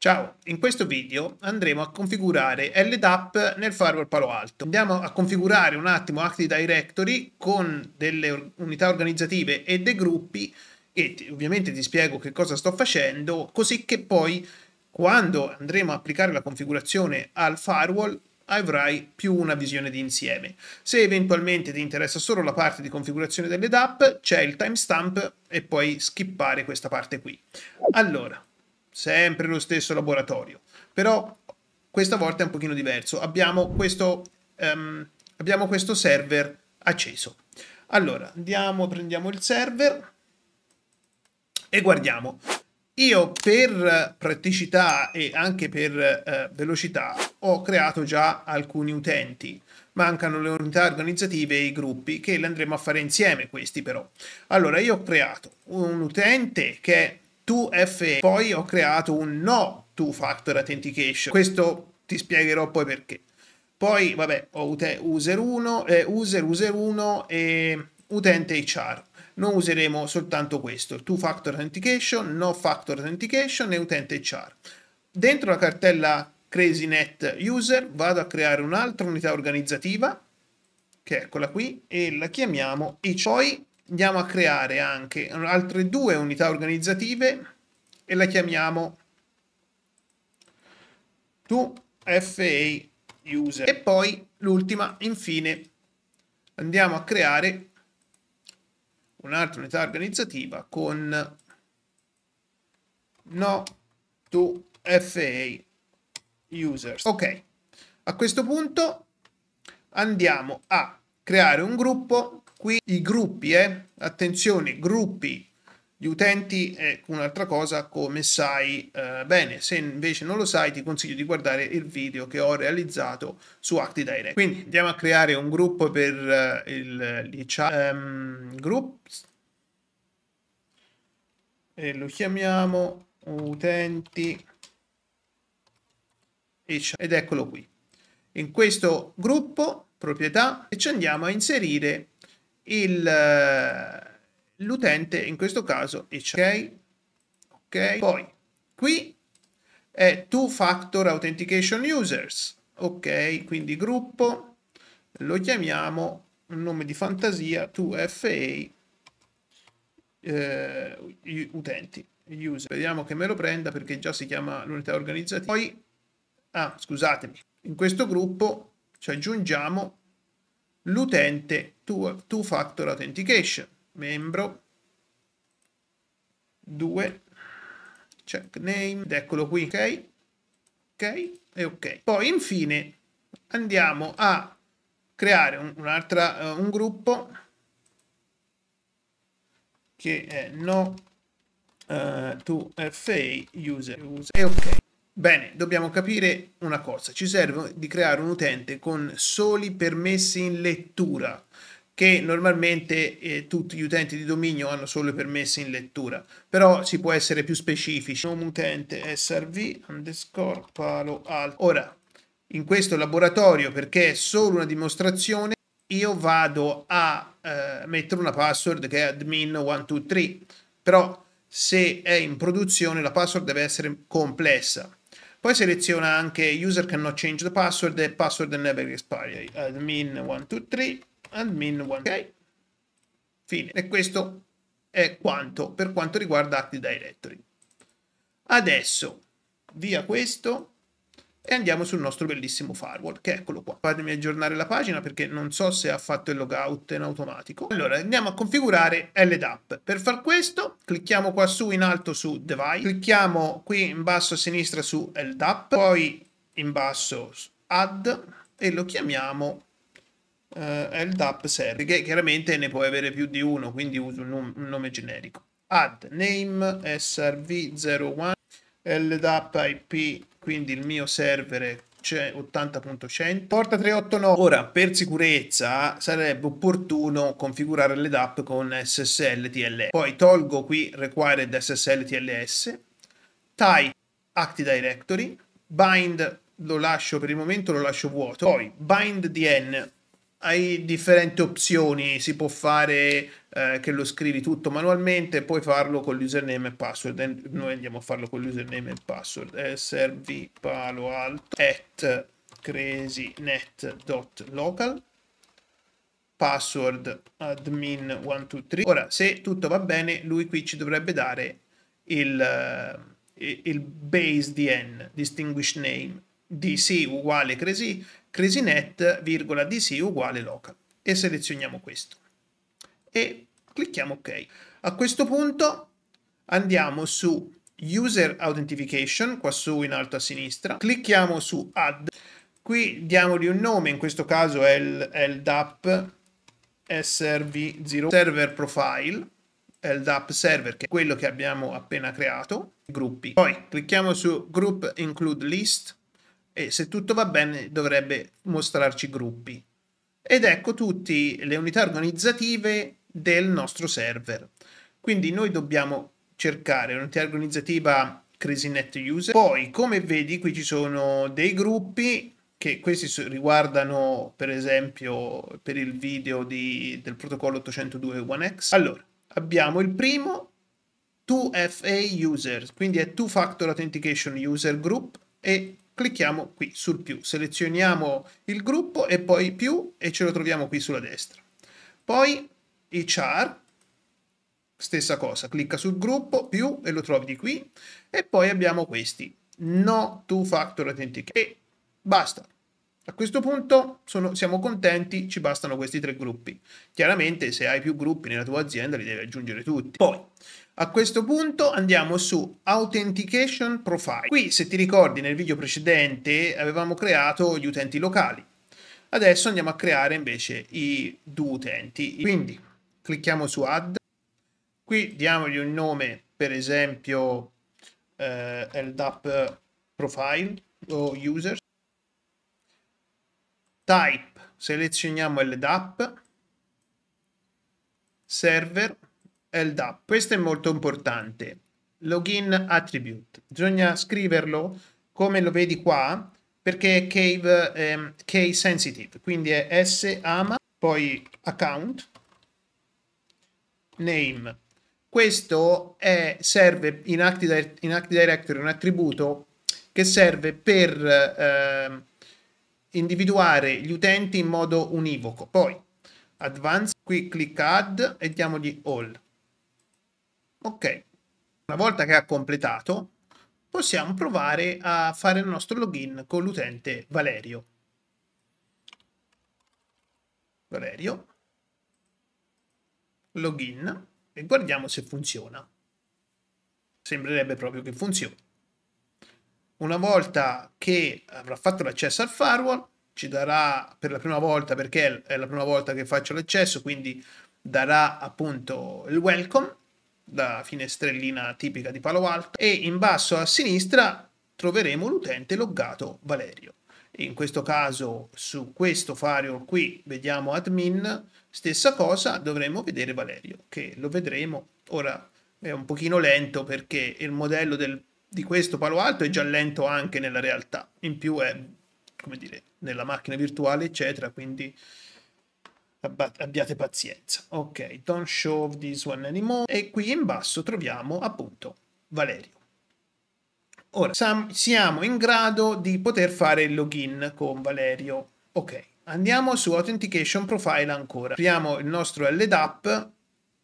Ciao, in questo video andremo a configurare LDAP nel firewall Palo Alto. Andiamo a configurare un attimo Active Directory con delle unità organizzative e dei gruppi e ovviamente ti spiego che cosa sto facendo, così che poi quando andremo a applicare la configurazione al firewall avrai più una visione di insieme. Se eventualmente ti interessa solo la parte di configurazione delle DAP, c'è il timestamp e puoi skippare questa parte qui. Allora, sempre lo stesso laboratorio, però questa volta è un pochino diverso. Abbiamo questo server acceso. Allora, prendiamo il server e guardiamo. Io per praticità e anche per velocità ho creato già alcuni utenti. Mancano le unità organizzative e i gruppi che le andremo a fare insieme questi però. Allora io ho creato un utente che è 2FA, poi ho creato un no 2-factor authentication. Questo ti spiegherò poi perché. Poi vabbè, ho user 1 e utente HR. Noi useremo soltanto questo, il 2-factor authentication, no factor authentication e utente HR. Dentro la cartella CrazyNet user vado a creare un'altra unità organizzativa, che è eccola qui, e la chiamiamo e poi andiamo a creare anche altre due unità organizzative e la chiamiamo 2FA user. E poi l'ultima, infine, andiamo a creare un'altra unità organizzativa con no to FA users. Ok, a questo punto andiamo a creare un gruppo. Qui i gruppi, attenzione, gruppi di utenti è un'altra cosa, come sai bene. Se invece non lo sai, ti consiglio di guardare il video che ho realizzato su Active Directory. Quindi andiamo a creare un gruppo per groups e lo chiamiamo utenti ed eccolo qui. In questo gruppo proprietà e ci andiamo a inserire l'utente, in questo caso ok. Poi qui è 2-factor authentication users, ok, quindi gruppo lo chiamiamo un nome di fantasia 2FA utenti user. Vediamo che me lo prenda perché già si chiama l'unità organizzativa. Poi scusatemi, in questo gruppo ci aggiungiamo l'utente 2-factor authentication membro 2 check name ed eccolo qui, ok. Poi infine andiamo a creare un gruppo che è no 2FA user e ok. Bene, dobbiamo capire una cosa, ci serve di creare un utente con soli permessi in lettura, che normalmente tutti gli utenti di dominio hanno solo i permessi in lettura, però si può essere più specifici. Nome utente srv_paloalto. Ora, in questo laboratorio, perché è solo una dimostrazione, io vado a mettere una password che è admin123, però se è in produzione la password deve essere complessa. Poi seleziona anche user cannot change the password e password never expires, admin123, admin1, ok, fine. E questo è quanto per quanto riguarda Active Directory. Adesso via questo e andiamo sul nostro bellissimo firewall, che eccolo qua. Fatemi aggiornare la pagina perché non so se ha fatto il logout in automatico. Allora andiamo a configurare LDAP. Per far questo clicchiamo qua su in alto su device, clicchiamo qui in basso a sinistra su LDAP, poi in basso su add e lo chiamiamo LDAP server, che chiaramente ne puoi avere più di uno, quindi uso un nome generico. Add name srv01 LDAP IP, quindi il mio server è 80.100 porta 389. Ora per sicurezza sarebbe opportuno configurare LDAP con SSL TLS. Poi tolgo qui required SSL TLS, type Active Directory, bind lo lascio per il momento vuoto, poi bind DN hai differenti opzioni, si può fare che lo scrivi tutto manualmente, puoi farlo con l'username e password. Noi andiamo a farlo con l'username e password, servipaloalto@crazynet.local, password admin123. Ora, se tutto va bene, lui qui ci dovrebbe dare il base DN, Distinguished Name, DC uguale Crazy, CrazyNet, virgola DC uguale local, e selezioniamo questo e clicchiamo ok. A questo punto andiamo su User Authentication, qua su in alto a sinistra, clicchiamo su Add, qui diamogli un nome, in questo caso è il LDAP SRV0 Server Profile, LDAP Server, che è quello che abbiamo appena creato, gruppi. Poi clicchiamo su Group Include List, e se tutto va bene dovrebbe mostrarci gruppi. Ed ecco tutte le unità organizzative del nostro server. Quindi noi dobbiamo cercare l'unità organizzativa CrazyNet User. Poi, come vedi, qui ci sono dei gruppi che questi riguardano, per esempio, per il video del protocollo 802.1x. Allora, abbiamo il primo 2FA User, quindi è Two Factor Authentication User Group, e clicchiamo qui sul più, selezioniamo il gruppo e poi più, e ce lo troviamo qui sulla destra. Poi HR, stessa cosa, clicca sul gruppo, più, e lo trovi di qui. E poi abbiamo questi, no two factor authentication, e basta. A questo punto siamo contenti, ci bastano questi tre gruppi. Chiaramente se hai più gruppi nella tua azienda li devi aggiungere tutti. Poi a questo punto andiamo su Authentication Profile. Qui, se ti ricordi, nel video precedente avevamo creato gli utenti locali. Adesso andiamo a creare invece i due utenti. Quindi clicchiamo su Add. Qui diamogli un nome, per esempio LDAP Profile o User. Type, selezioniamo LDAP. Server. LDAP, questo è molto importante, login attribute, bisogna scriverlo come lo vedi qua, perché è case sensitive, quindi è SAMA, poi account, name. Questo serve in Active Directory, un attributo che serve per individuare gli utenti in modo univoco. Poi advanced, qui clicca add e diamogli all. Ok, una volta che ha completato possiamo provare a fare il nostro login con l'utente Valerio. Valerio, login, e guardiamo se funziona. Sembrerebbe proprio che funzioni. Una volta che avrà fatto l'accesso al firewall ci darà per la prima volta, perché è la prima volta che faccio l'accesso, quindi darà appunto il welcome, la finestrellina tipica di Palo Alto, e in basso a sinistra troveremo l'utente loggato Valerio. In questo caso su questo firewall qui vediamo admin, stessa cosa, dovremo vedere Valerio, che lo vedremo. Ora è un pochino lento perché il modello di questo Palo Alto è già lento anche nella realtà, in più è, come dire, nella macchina virtuale eccetera, quindi abbiate pazienza. Ok, don't show this one anymore, e qui in basso troviamo appunto Valerio. Ora siamo in grado di poter fare il login con Valerio. Ok, andiamo su Authentication Profile ancora, apriamo il nostro LDAP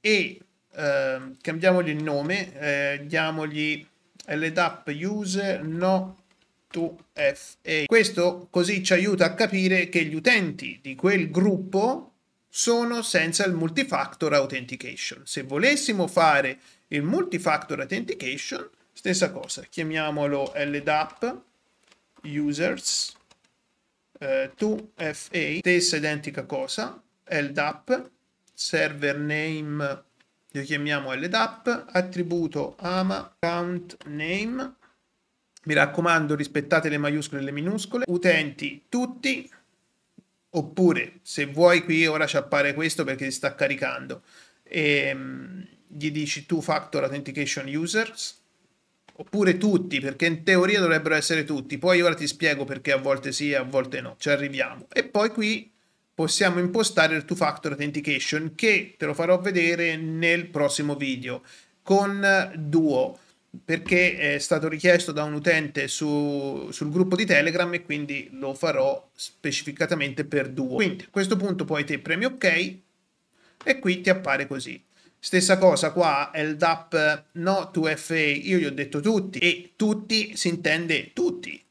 e cambiamogli il nome, diamogli LDAP User No 2FA. Questo così ci aiuta a capire che gli utenti di quel gruppo sono senza il multifactor authentication. Se volessimo fare il multifactor authentication, stessa cosa, chiamiamolo LDAP users 2FA, stessa identica cosa, LDAP server name, lo chiamiamo LDAP, attributo ama, account name, mi raccomando rispettate le maiuscole e le minuscole, utenti tutti. Oppure, se vuoi, qui ora ci appare questo perché si sta caricando, e gli dici Two Factor Authentication Users, oppure tutti, perché in teoria dovrebbero essere tutti. Poi ora ti spiego perché a volte sì e a volte no, ci arriviamo. E poi qui possiamo impostare il two-factor authentication, che te lo farò vedere nel prossimo video, con Duo, perché è stato richiesto da un utente sul gruppo di Telegram e quindi lo farò specificatamente per Duo. Quindi a questo punto poi te premi ok e qui ti appare così. Stessa cosa qua, LDAP no to FA, io gli ho detto tutti, e tutti si intende tutti,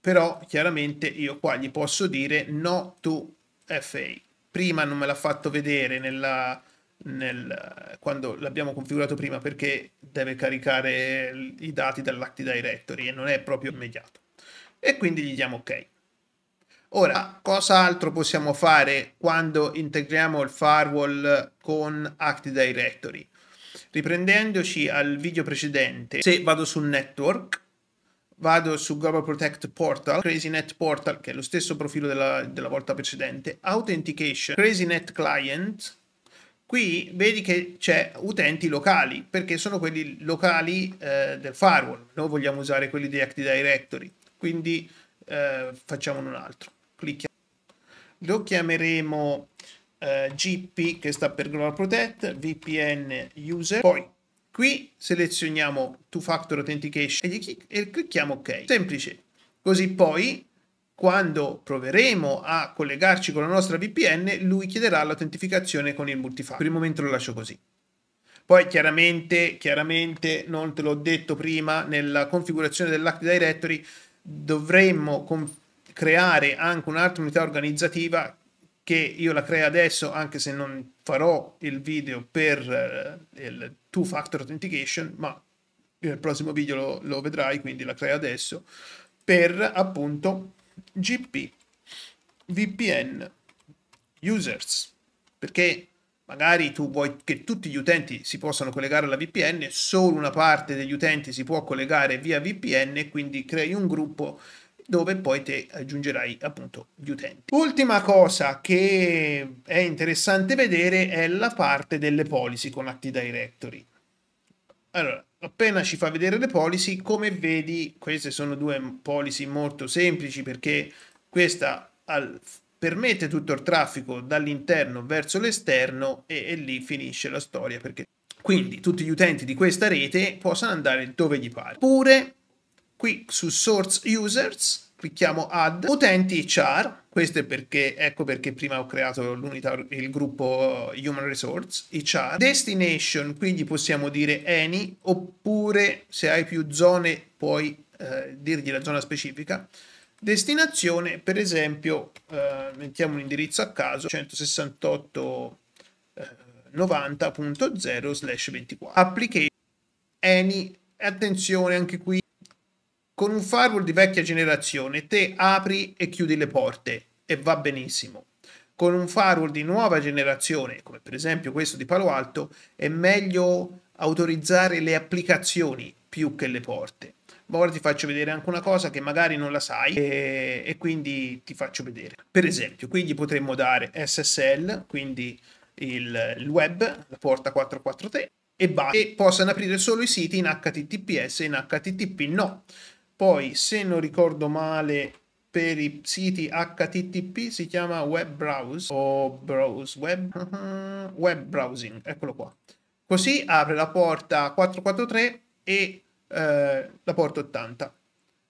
però chiaramente io qua gli posso dire no to FA. Prima non me l'ha fatto vedere quando l'abbiamo configurato prima, perché deve caricare i dati dall'Active Directory e non è proprio immediato, e quindi gli diamo ok. Ora, cosa altro possiamo fare quando integriamo il firewall con Active Directory? Riprendendoci al video precedente, se vado sul network, vado su Global Protect Portal, CrazyNet Portal, che è lo stesso profilo della volta precedente, Authentication, CrazyNet Client. Qui vedi che c'è utenti locali, perché sono quelli locali del firewall. Noi vogliamo usare quelli di Active Directory, quindi facciamone un altro. Lo chiameremo GP, che sta per Global Protect, VPN User. Poi qui selezioniamo Two Factor Authentication e clicchiamo ok. Semplice. Così poi, quando proveremo a collegarci con la nostra VPN, lui chiederà l'autentificazione con il multifactor. Per il momento lo lascio così. Poi chiaramente non te l'ho detto prima, nella configurazione dell'Active Directory dovremmo creare anche un'altra unità organizzativa, che io la creo adesso, anche se non farò il video per il Two Factor Authentication, ma nel prossimo video lo vedrai, quindi la creo adesso, per appunto GP VPN Users, perché magari tu vuoi che tutti gli utenti si possano collegare alla VPN, solo una parte degli utenti si può collegare via VPN, quindi crei un gruppo dove poi te aggiungerai appunto gli utenti. Ultima cosa che è interessante vedere è la parte delle policy con Active Directory. Allora, appena ci fa vedere le policy, come vedi, queste sono due policy molto semplici, perché questa permette tutto il traffico dall'interno verso l'esterno e lì finisce la storia, perché quindi tutti gli utenti di questa rete possono andare dove gli pare. Oppure qui su Source Users clicchiamo Add Utenti char. Questo è perché, ecco perché prima ho creato il gruppo Human Resource, HR. Destination, quindi possiamo dire any, oppure se hai più zone puoi dirgli la zona specifica. Destinazione, per esempio, mettiamo un indirizzo a caso, 168.90.0/24. Application, any, attenzione anche qui. Con un firewall di vecchia generazione te apri e chiudi le porte e va benissimo. Con un firewall di nuova generazione, come per esempio questo di Palo Alto, è meglio autorizzare le applicazioni più che le porte. Ma ora ti faccio vedere anche una cosa che magari non la sai e quindi ti faccio vedere. Per esempio, qui gli potremmo dare SSL, quindi il web, la porta 443, e possano aprire solo i siti in HTTPS e in HTTP no. Poi, se non ricordo male, per i siti HTTP si chiama web browse o browse web, web browsing, eccolo qua. Così apre la porta 443 e la porta 80.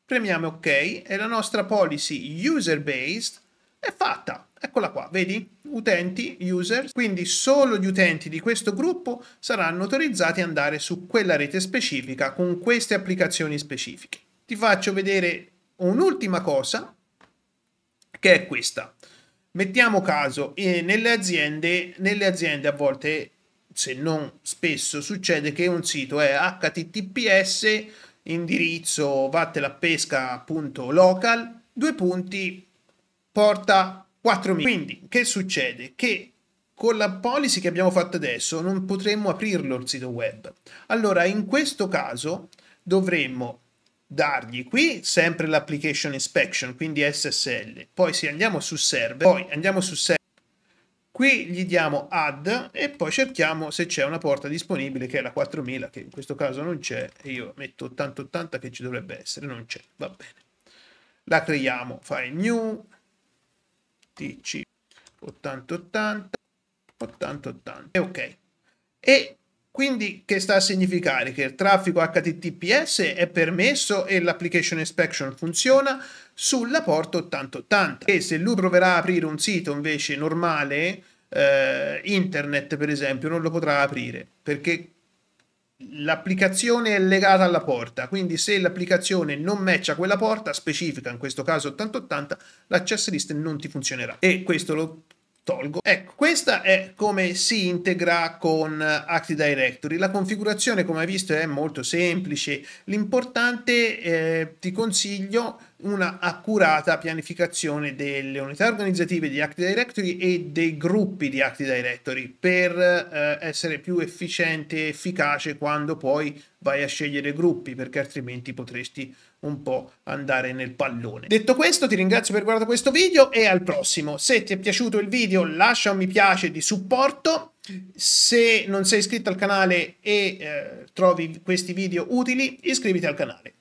Premiamo ok e la nostra policy user based è fatta. Eccola qua, vedi? Utenti, users, quindi solo gli utenti di questo gruppo saranno autorizzati ad andare su quella rete specifica con queste applicazioni specifiche. Ti faccio vedere un'ultima cosa, che è questa. Mettiamo caso, nelle aziende a volte, se non spesso, succede che un sito è HTTPS, indirizzo vattelapesca.local, porta 4.000. Quindi che succede? Che con la policy che abbiamo fatto adesso non potremmo aprirlo il sito web. Allora in questo caso dovremmo dargli qui sempre l'application inspection, quindi SSL. Poi se andiamo su server, qui gli diamo add e poi cerchiamo se c'è una porta disponibile, che è la 4000, che in questo caso non c'è, e io metto 8080 che ci dovrebbe essere, non c'è, va bene. La creiamo, file new, 8080 8080 e ok. E quindi che sta a significare? Che il traffico HTTPS è permesso e l'application inspection funziona sulla porta 8080. E se lui proverà a aprire un sito invece normale, internet per esempio, non lo potrà aprire perché l'applicazione è legata alla porta. Quindi se l'applicazione non matcha quella porta specifica, in questo caso 8080, l'access list non ti funzionerà. E questo lo tolgo. Ecco, questa è come si integra con Active Directory. La configurazione, come hai visto, è molto semplice. L'importante, ti consiglio una accurata pianificazione delle unità organizzative di Active Directory e dei gruppi di Active Directory per essere più efficiente e efficace quando poi vai a scegliere gruppi, perché altrimenti potresti un po' andare nel pallone. Detto questo, ti ringrazio per aver guardato questo video e al prossimo. Se ti è piaciuto il video, lascia un mi piace di supporto. Se non sei iscritto al canale e trovi questi video utili, iscriviti al canale.